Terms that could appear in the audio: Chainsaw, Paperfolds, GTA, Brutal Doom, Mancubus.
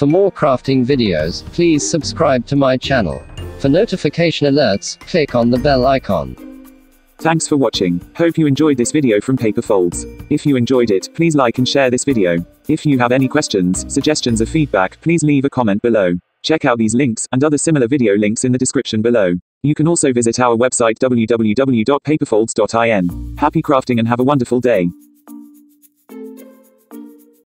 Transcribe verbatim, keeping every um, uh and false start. For more crafting videos, please subscribe to my channel. For notification alerts, click on the bell icon. Thanks for watching. Hope you enjoyed this video from Paperfolds. If you enjoyed it, please like and share this video. If you have any questions, suggestions or feedback, please leave a comment below. Check out these links, and other similar video links in the description below. You can also visit our website w w w dot paperfolds dot in. Happy crafting and have a wonderful day.